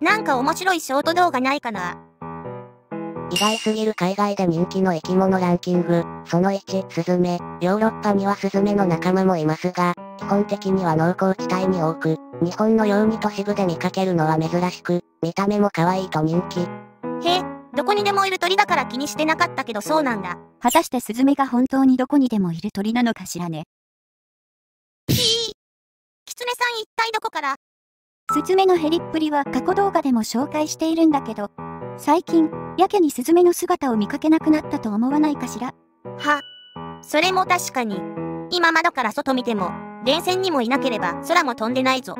なんか面白いショート動画ないかな。意外すぎる海外で人気の生き物ランキング。その1、スズメ。ヨーロッパにはスズメの仲間もいますが、基本的には農耕地帯に多く、日本のように都市部で見かけるのは珍しく、見た目も可愛いと人気。へえ、どこにでもいる鳥だから気にしてなかったけどそうなんだ。果たしてスズメが本当にどこにでもいる鳥なのかしらね。キツネさん一体どこから？スズメの減りっぷりは過去動画でも紹介しているんだけど、最近、やけにスズメの姿を見かけなくなったと思わないかしら？は、それも確かに。今窓から外見ても、電線にもいなければ空も飛んでないぞ。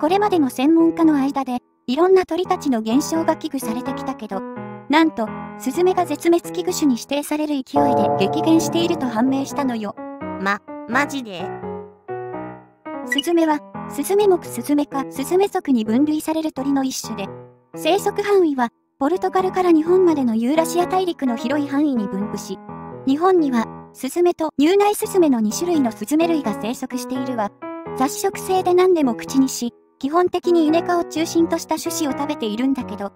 これまでの専門家の間で、いろんな鳥たちの減少が危惧されてきたけど、なんと、スズメが絶滅危惧種に指定される勢いで激減していると判明したのよ。マジで。スズメは、スズメ目スズメ科スズメ属に分類される鳥の一種で、生息範囲は、ポルトガルから日本までのユーラシア大陸の広い範囲に分布し、日本には、スズメと入内スズメの2種類のスズメ類が生息しているわ。雑食性で何でも口にし、基本的にイネ科を中心とした種子を食べているんだけど、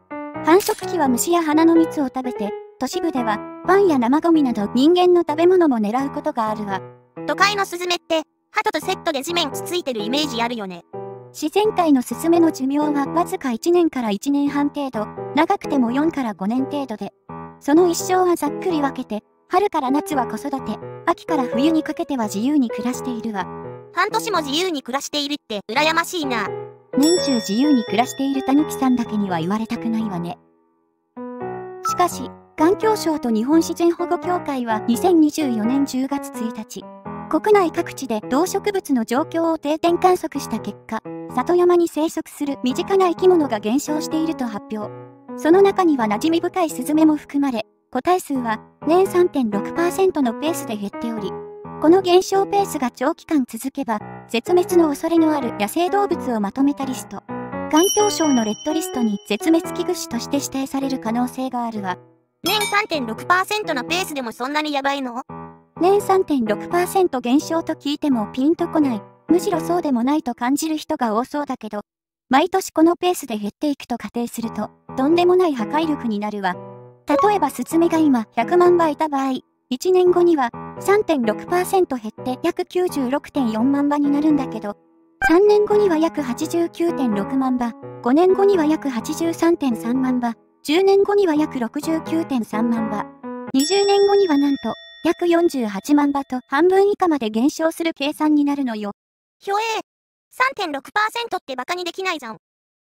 繁殖期は虫や花の蜜を食べて、都市部ではパンや生ゴミなど人間の食べ物も狙うことがあるわ。都会のスズメって、鳩とセットで地面つついてるイメージあるよね。自然界のスズメの寿命はわずか1年から1年半程度、長くても4から5年程度で、その一生はざっくり分けて、春から夏は子育て、秋から冬にかけては自由に暮らしているわ。半年も自由に暮らしているって羨ましいな。年中自由に暮らしているタヌキさんだけには言われたくないわね。しかし、環境省と日本自然保護協会は2024年10月1日、国内各地で動植物の状況を定点観測した結果、里山に生息する身近な生き物が減少していると発表。その中には馴染み深いスズメも含まれ、個体数は年 3.6% のペースで減っており、この減少ペースが長期間続けば、絶滅の恐れのある野生動物をまとめたリスト。環境省のレッドリストに絶滅危惧種として指定される可能性があるわ。年 3.6% のペースでもそんなにやばいの？年 3.6% 減少と聞いてもピンとこない。むしろそうでもないと感じる人が多そうだけど、毎年このペースで減っていくと仮定すると、とんでもない破壊力になるわ。例えばスズメが今100万羽いた場合、1年後には 3.6% 減って約 96.4 万羽になるんだけど、3年後には約 89.6 万羽、5年後には約 83.3 万羽、10年後には約 69.3 万羽、20年後にはなんと約48万羽と半分以下まで減少する計算になるのよ。ひょえー、3.6% ってバカにできないじゃん。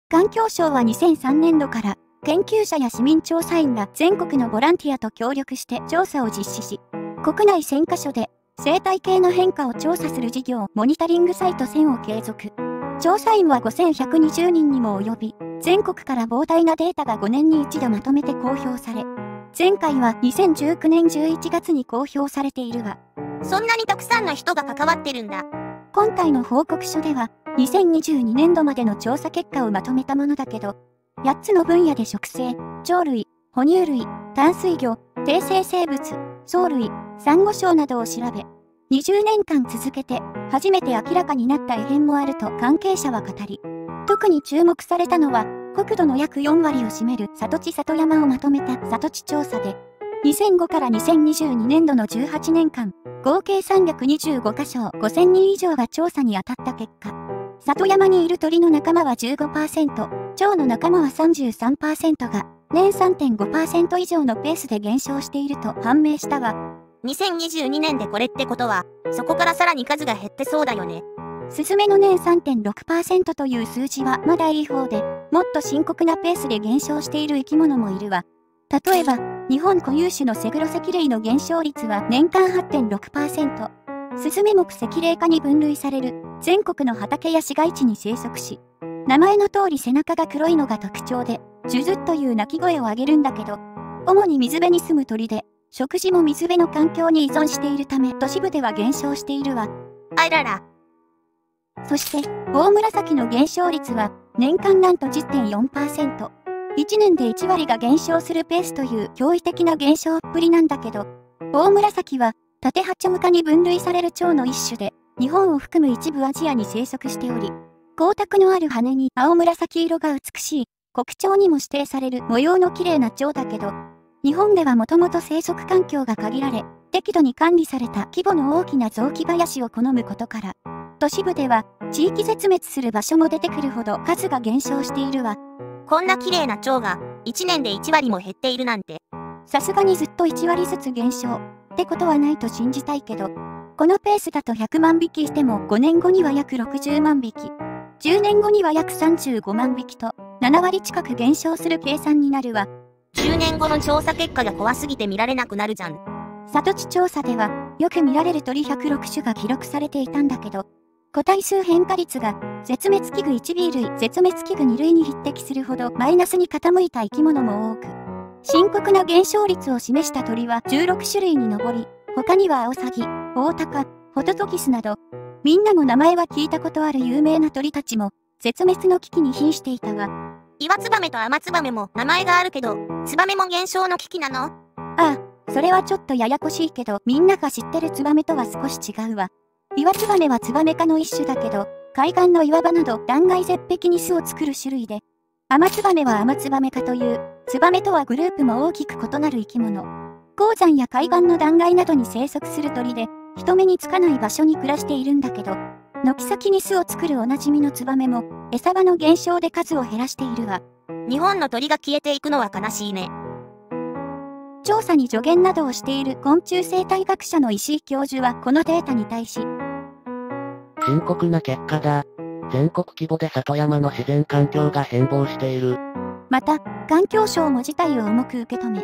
環境省は2003年度から、研究者や市民調査員が全国のボランティアと協力して調査を実施し、国内1000カ所で生態系の変化を調査する事業モニタリングサイト1000を継続。調査員は5120人にも及び、全国から膨大なデータが5年に一度まとめて公表され、前回は2019年11月に公表されているわ。そんなにたくさんの人が関わってるんだ。今回の報告書では、2022年度までの調査結果をまとめたものだけど、8つの分野で植生、鳥類、哺乳類、淡水魚、低生生物、藻類、サンゴ礁などを調べ、20年間続けて初めて明らかになった異変もあると関係者は語り、特に注目されたのは、国土の約4割を占める里地里山をまとめた里地調査で、2005から2022年度の18年間、合計325カ所を5000人以上が調査に当たった結果、里山にいる鳥の仲間は 15%、蝶の仲間は 33% が、年 3.5% 以上のペースで減少していると判明したわ。2022年でこれってことは、そこからさらに数が減ってそうだよね。スズメの年 3.6% という数字はまだいい方で、もっと深刻なペースで減少している生き物もいるわ。例えば、日本固有種のセグロセキレイの減少率は年間 8.6%。スズメ目セキレイ科に分類される全国の畑や市街地に生息し、名前の通り背中が黒いのが特徴で、ジュズッという鳴き声を上げるんだけど、主に水辺に住む鳥で、食事も水辺の環境に依存しているため都市部では減少しているわ。あらら。そして、オオムラサキの減少率は年間なんと 10.4%。1年で1割が減少するペースという驚異的な減少っぷりなんだけど、オオムラサキはタテハチョウ科に分類される蝶の一種で、日本を含む一部アジアに生息しており、光沢のある羽に青紫色が美しい、国鳥にも指定される模様の綺麗な蝶だけど、日本ではもともと生息環境が限られ、適度に管理された規模の大きな雑木林を好むことから、都市部では地域絶滅する場所も出てくるほど数が減少しているわ。こんな綺麗な蝶が1年で1割も減っているなんて。さすがにずっと1割ずつ減少ってことはないと信じたいけど、このペースだと100万匹いても5年後には約60万匹、10年後には約35万匹と7割近く減少する計算になるわ。10年後の調査結果が怖すぎて見られなくなるじゃん。里地調査ではよく見られる鳥106種が記録されていたんだけど、個体数変化率が絶滅危惧 1B 類、絶滅危惧2類に匹敵するほどマイナスに傾いた生き物も多く、深刻な減少率を示した鳥は16種類に上り、他にはアオサギ、オオタカ、ホトトギスなど、みんなも名前は聞いたことある有名な鳥たちも絶滅の危機に瀕していたわ。岩ツバメとアマツバメも名前があるけど、ツバメも減少の危機なの？ああ、それはちょっとややこしいけど、みんなが知ってるツバメとは少し違うわ。岩ツバメはツバメ科の一種だけど、海岸の岩場など断崖絶壁に巣を作る種類で、アマツバメはアマツバメ科という、ツバメとはグループも大きく異なる生き物。鉱山や海岸の断崖などに生息する鳥で、人目につかない場所に暮らしているんだけど、軒先に巣を作るおなじみのツバメも、餌場の減少で数を減らしているわ。日本の鳥が消えていくのは悲しいね。調査に助言などをしている昆虫生態学者の石井教授はこのデータに対し、深刻な結果だ。全国規模で里山の自然環境が変貌している。また、環境省も事態を重く受け止め、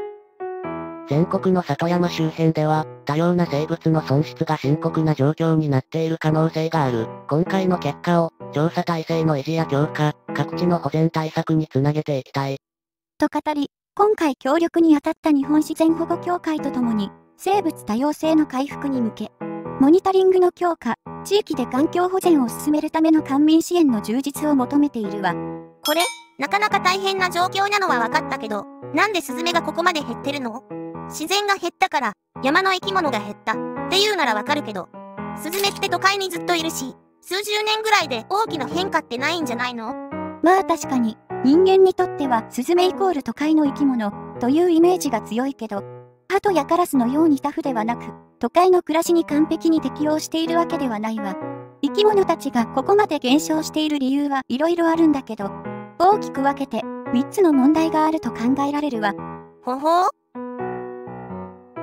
全国の里山周辺では、多様な生物の損失が深刻な状況になっている可能性がある。今回の結果を、調査体制の維持や強化、各地の保全対策につなげていきたい。と語り、今回協力に当たった日本自然保護協会とともに、生物多様性の回復に向け、モニタリングの強化、地域で環境保全を進めるための官民支援の充実を求めているわ。これ、なかなか大変な状況なのは分かったけど、なんでスズメがここまで減ってるの？自然が減ったから、山の生き物が減ったっていうならわかるけど、スズメって都会にずっといるし、数十年ぐらいで大きな変化ってないんじゃないの？まあ確かに、人間にとってはスズメイコール都会の生き物というイメージが強いけど、ハトやカラスのようにタフではなく、都会の暮らしに完璧に適応しているわけではないわ。生き物たちがここまで減少している理由はいろいろあるんだけど、大きく分けて3つの問題があると考えられるわ。ほほう。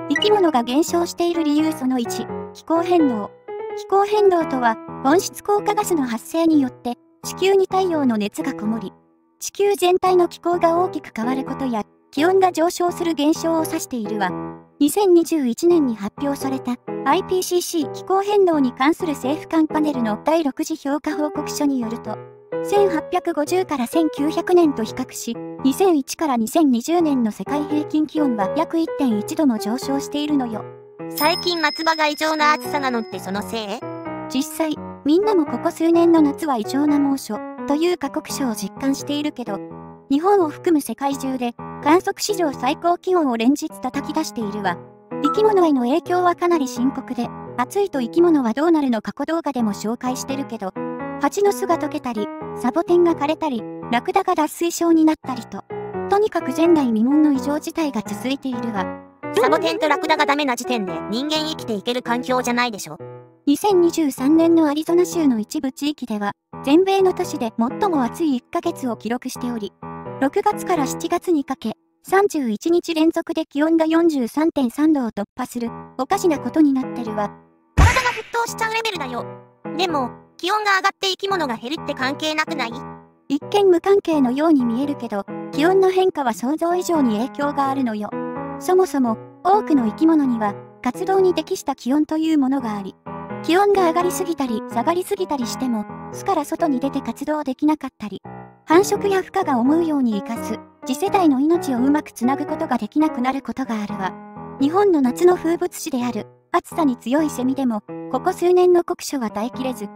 生き物が減少している理由その1、気候変動。気候変動とは、温室効果ガスの発生によって、地球に太陽の熱がこもり、地球全体の気候が大きく変わることや、気温が上昇する現象を指しているわ。2021年に発表された IPCC 気候変動に関する政府間パネルの第6次評価報告書によると、1850から1900年と比較し、2001から2020年の世界平均気温は約 1.1 度も上昇しているのよ。最近夏場が異常な暑さなのってそのせい？実際、みんなもここ数年の夏は異常な猛暑という過酷暑を実感しているけど、日本を含む世界中で観測史上最高気温を連日叩き出しているわ。生き物への影響はかなり深刻で、暑いと生き物はどうなるの過去動画でも紹介してるけど、蜂の巣が溶けたり、サボテンが枯れたり、ラクダが脱水症になったりと、とにかく前代未聞の異常事態が続いているわ。サボテンとラクダがダメな時点で人間生きていける環境じゃないでしょ。2023年のアリゾナ州の一部地域では、全米の都市で最も暑い1ヶ月を記録しており、6月から7月にかけ、31日連続で気温が 43.3 度を突破する、おかしなことになってるわ。体が沸騰しちゃうレベルだよ。でも、気温が上がって生き物が減るって関係なくない？一見無関係のように見えるけど、気温の変化は想像以上に影響があるのよ。そもそも、多くの生き物には、活動に適した気温というものがあり、気温が上がりすぎたり下がりすぎたりしても、巣から外に出て活動できなかったり、繁殖や孵化が思うように活かす、次世代の命をうまくつなぐことができなくなることがあるわ。日本の夏の風物詩である、暑さに強いセミでも、ここ数年の酷暑は耐えきれず、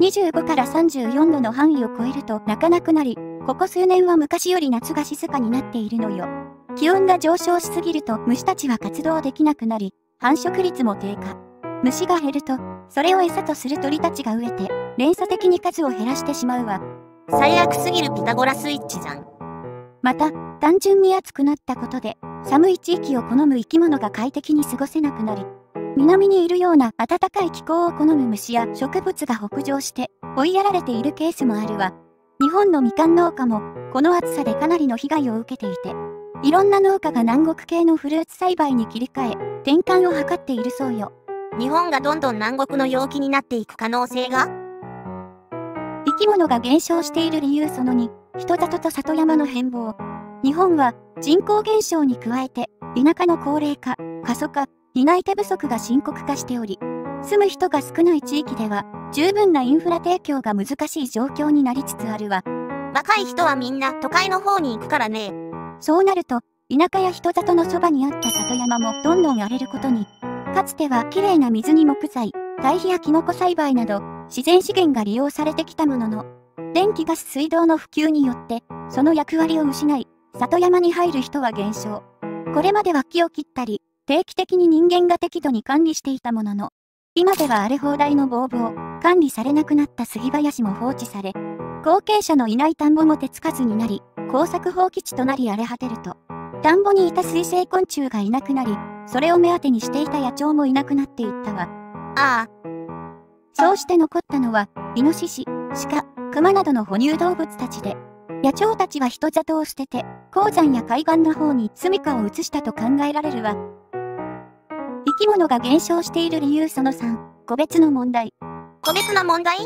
25から34度の範囲を超えると泣かなくなり、ここ数年は昔より夏が静かになっているのよ。気温が上昇しすぎると虫たちは活動できなくなり、繁殖率も低下。虫が減ると、それを餌とする鳥たちが飢えて、連鎖的に数を減らしてしまうわ。最悪すぎるピタゴラスイッチじゃん。また、単純に暑くなったことで、寒い地域を好む生き物が快適に過ごせなくなり、南にいるような暖かい気候を好む虫や植物が北上して追いやられているケースもあるわ。日本のみかん農家もこの暑さでかなりの被害を受けていて、いろんな農家が南国系のフルーツ栽培に切り替え、転換を図っているそうよ。日本がどんどん南国の陽気になっていく可能性が？生き物が減少している理由その2、人里と里山の変貌。日本は人口減少に加えて、田舎の高齢化、過疎化、担い手不足が深刻化しており、住む人が少ない地域では十分なインフラ提供が難しい状況になりつつあるわ。若い人はみんな都会の方に行くからね。そうなると、田舎や人里のそばにあった里山もどんどん荒れることに、かつては綺麗な水に木材、堆肥やキノコ栽培など自然資源が利用されてきたものの、電気ガス水道の普及によってその役割を失い、里山に入る人は減少。これまでは木を切ったり、定期的に人間が適度に管理していたものの、今では荒れ放題のボーボー、管理されなくなった杉林も放置され、後継者のいない田んぼも手つかずになり、耕作放棄地となり荒れ果てると、田んぼにいた水生昆虫がいなくなり、それを目当てにしていた野鳥もいなくなっていったわ。ああ。そうして残ったのは、イノシシ、鹿、クマなどの哺乳動物たちで、野鳥たちは人里を捨てて、鉱山や海岸の方に住処を移したと考えられるわ。生き物が減少している理由その3、個別の問題。個別の問題？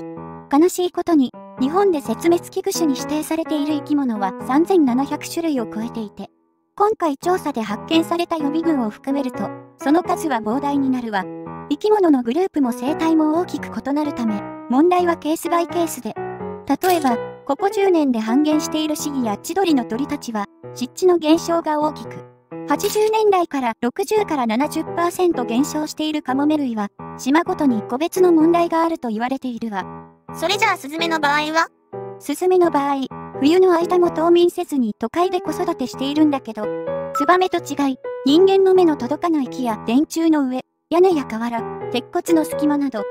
悲しいことに、日本で絶滅危惧種に指定されている生き物は3700種類を超えていて、今回調査で発見された予備群を含めると、その数は膨大になるわ。生き物のグループも生態も大きく異なるため、問題はケースバイケースで。例えば、ここ10年で半減しているシギや千鳥の鳥たちは、湿地の減少が大きく、80年代から60から 70% 減少しているカモメ類は、島ごとに個別の問題があると言われているわ。それじゃあスズメの場合は？スズメの場合、冬の間も冬眠せずに都会で子育てしているんだけど、ツバメと違い、人間の目の届かない木や電柱の上、屋根や瓦、鉄骨の隙間など、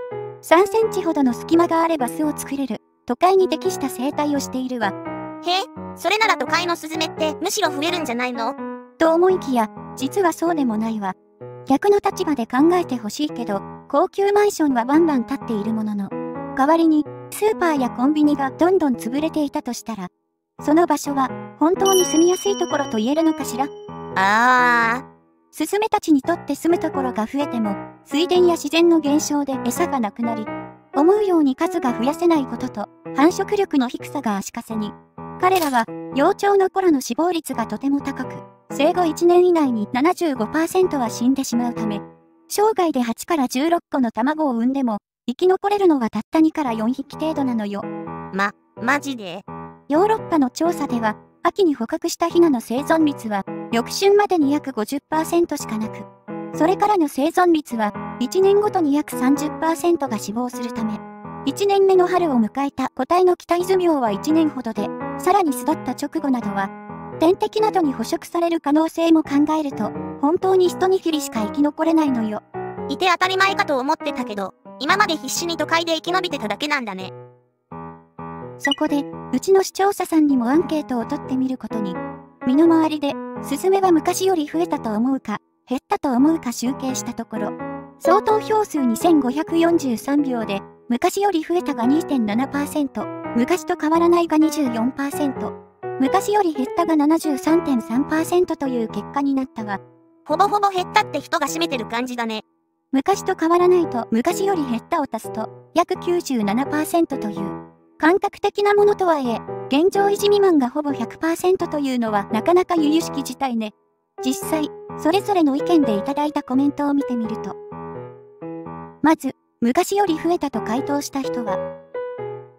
3センチほどの隙間があれば巣を作れる、都会に適した生態をしているわ。へえ、それなら都会のスズメってむしろ増えるんじゃないの？と思いきや、実はそうでもないわ。逆の立場で考えてほしいけど、高級マンションはバンバン建っているものの、代わりにスーパーやコンビニがどんどん潰れていたとしたら、その場所は本当に住みやすいところと言えるのかしら？あー。スズメたちにとって住むところが増えても、水田や自然の減少で餌がなくなり、思うように数が増やせないことと、繁殖力の低さが足かせに。彼らは幼鳥の頃の死亡率がとても高く、生後1年以内に 75% は死んでしまうため、生涯で8から16個の卵を産んでも、生き残れるのはたった2から4匹程度なのよ。マジで？ヨーロッパの調査では、秋に捕獲したヒナの生存率は、翌春までに約 50% しかなく、それからの生存率は、1年ごとに約 30% が死亡するため、1年目の春を迎えた個体の期待寿命は1年ほどで、さらに巣立った直後などは、天敵などに捕食される可能性も考えると、本当に一握りしか生き残れないのよ。いて当たり前かと思ってたけど、今まで必死に都会で生き延びてただけなんだね。そこで、うちの視聴者さんにもアンケートを取ってみることに、身の回りで、スズメは昔より増えたと思うか、減ったと思うか集計したところ、総投票数2543票で、昔より増えたが 2.7%、昔と変わらないが 24%、昔より減ったが 73.3% という結果になったわ。ほぼほぼ減ったって人が占めてる感じだね。昔と変わらないと昔より減ったを足すと約 97% という感覚的なものとはいえ、現状維持未満がほぼ 100% というのはなかなか由々しき事態ね。実際、それぞれの意見でいただいたコメントを見てみると、まず、昔より増えたと回答した人は、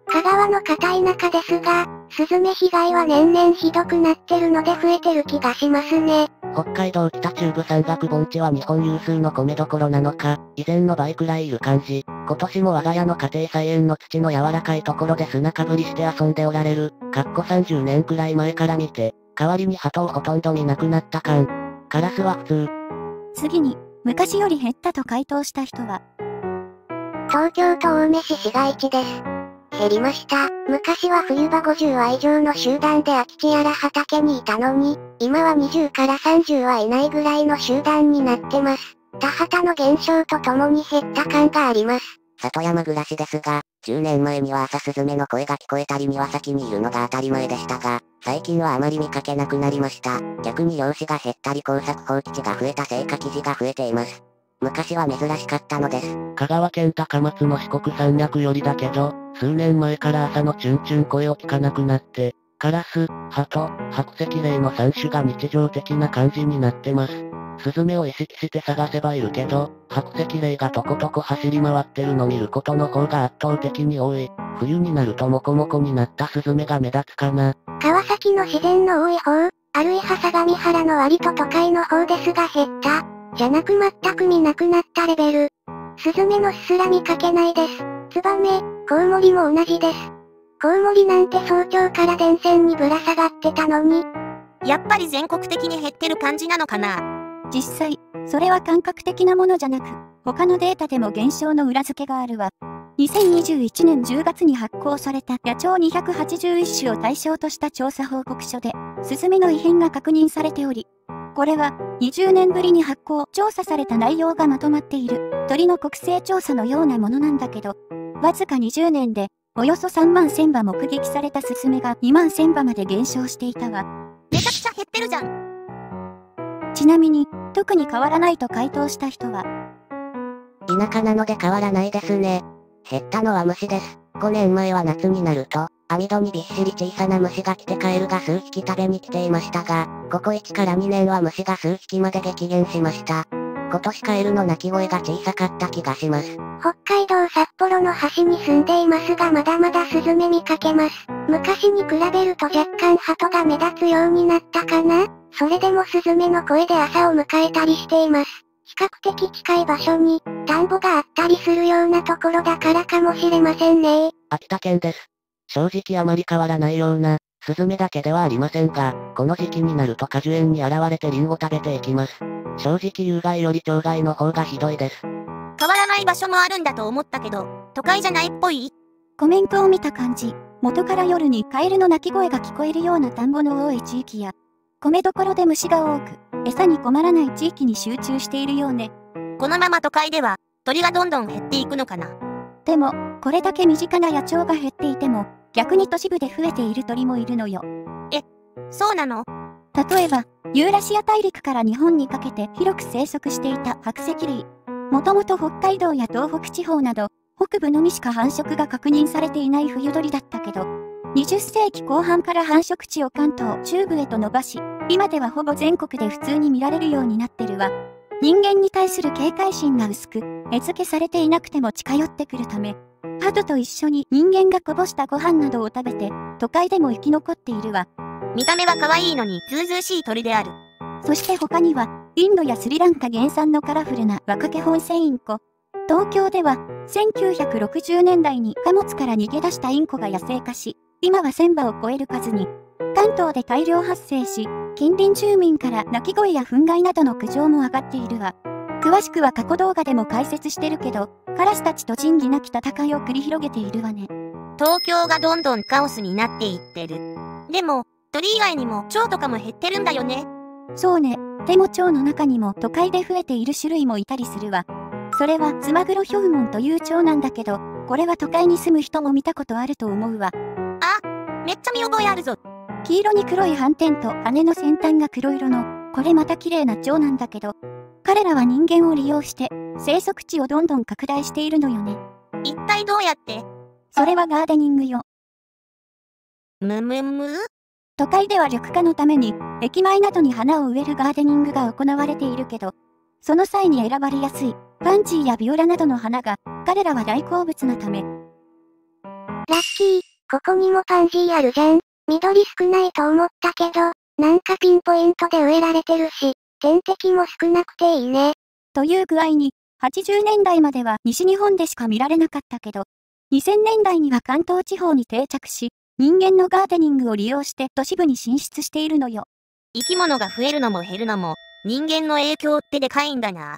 香川の片田舎ですが、スズメ被害は年々ひどくなってるので増えてる気がしますね。北海道北中部山岳盆地は日本有数の米どころなのか、以前の倍くらいいる感じ。今年も我が家の家庭菜園の土の柔らかいところで砂かぶりして遊んでおられる、かっこ30年くらい前から見て、代わりに鳩をほとんど見なくなった感。カラスは普通。次に、昔より減ったと回答した人は、東京都青梅市市街地です。減りました。昔は冬場50羽以上の集団で空き地やら畑にいたのに、今は20から30羽いないぐらいの集団になってます。田畑の減少とともに減った感があります。里山暮らしですが、10年前には朝スズメの声が聞こえたり庭先にいるのが当たり前でしたが、最近はあまり見かけなくなりました。逆に漁師が減ったり耕作放棄地が増えたせいか記事が増えています。昔は珍しかったのです。香川県高松の四国山脈よりだけど、数年前から朝のチュンチュン声を聞かなくなって、カラス、ハト、白石霊の3種が日常的な感じになってます。スズメを意識して探せばいるけど、白石霊がとことこ走り回ってるの見ることの方が圧倒的に多い。冬になるとモコモコになったスズメが目立つかな。川崎の自然の多い方、あるいは相模原の割と都会の方ですが減った。じゃなく全く見なくなったレベル。スズメの巣すら見かけないです。ツバメ、コウモリも同じです。コウモリなんて早朝から電線にぶら下がってたのに。やっぱり全国的に減ってる感じなのかな。実際、それは感覚的なものじゃなく、他のデータでも減少の裏付けがあるわ。2021年10月に発行された野鳥281種を対象とした調査報告書で、スズメの異変が確認されており、これは20年ぶりに発行調査された内容がまとまっている鳥の国勢調査のようなものなんだけど、わずか20年でおよそ3万1000羽目撃されたスズメが2万1000羽まで減少していたわ。めちゃくちゃ減ってるじゃん。ちなみに特に変わらないと回答した人は、田舎なので変わらないですね。減ったのは虫です。5年前は夏になると網戸にびっしり小さな虫が来てカエルが数匹食べに来ていましたが、ここ1から2年は虫が数匹まで激減しました。今年カエルの鳴き声が小さかった気がします。北海道札幌の端に住んでいますが、まだまだスズメ見かけます。昔に比べると若干鳩が目立つようになったかな。それでもスズメの声で朝を迎えたりしています。比較的近い場所に田んぼがあったりするようなところだからかもしれませんね。秋田県です。正直あまり変わらないような、スズメだけではありませんが、この時期になると果樹園に現れてリンゴ食べていきます。正直有害より鳥害の方がひどいです。変わらない場所もあるんだと思ったけど、都会じゃないっぽい？コメントを見た感じ、元から夜にカエルの鳴き声が聞こえるような田んぼの多い地域や、米どころで虫が多く、餌に困らない地域に集中しているようね。このまま都会では、鳥がどんどん減っていくのかな。でも、これだけ身近な野鳥が減っていても、逆に都市部で増えている鳥もいるのよ。え、そうなの？例えば、ユーラシア大陸から日本にかけて広く生息していた白石類。もともと北海道や東北地方など、北部のみしか繁殖が確認されていない冬鳥だったけど、20世紀後半から繁殖地を関東中部へと伸ばし、今ではほぼ全国で普通に見られるようになってるわ。人間に対する警戒心が薄く、餌付けされていなくても近寄ってくるため、鳩と一緒に人間がこぼしたご飯などを食べて、都会でも生き残っているわ。見た目は可愛いのに、ずうずうしい鳥である。そして他には、インドやスリランカ原産のカラフルなワカケホンセインコ。東京では、1960年代に貨物から逃げ出したインコが野生化し、今は1000羽を超える数に。関東で大量発生し、近隣住民から鳴き声や憤慨などの苦情も上がっているわ。詳しくは過去動画でも解説してるけど、カラスたちと仁義なき戦いを繰り広げているわね。東京がどんどんカオスになっていってる。でも、鳥以外にも蝶とかも減ってるんだよね。そうね。でも蝶の中にも都会で増えている種類もいたりするわ。それはツマグロヒョウモンという蝶なんだけど、これは都会に住む人も見たことあると思うわ。あ、めっちゃ見覚えあるぞ。黄色に黒い斑点と羽の先端が黒色の、これまた綺麗な蝶なんだけど、彼らは人間を利用して、生息地をどんどん拡大しているのよね。一体どうやって？それはガーデニングよ。むむむ？都会では緑化のために、駅前などに花を植えるガーデニングが行われているけど、その際に選ばれやすい、パンジーやビオラなどの花が、彼らは大好物なため。ラッキー、ここにもパンジーあるじゃん。緑少ないと思ったけど、なんかピンポイントで植えられてるし。天敵も少なくていいね。という具合に、80年代までは西日本でしか見られなかったけど、2000年代には関東地方に定着し、人間のガーデニングを利用して都市部に進出しているのよ。生き物が増えるのも減るのも、人間の影響ってでかいんだな。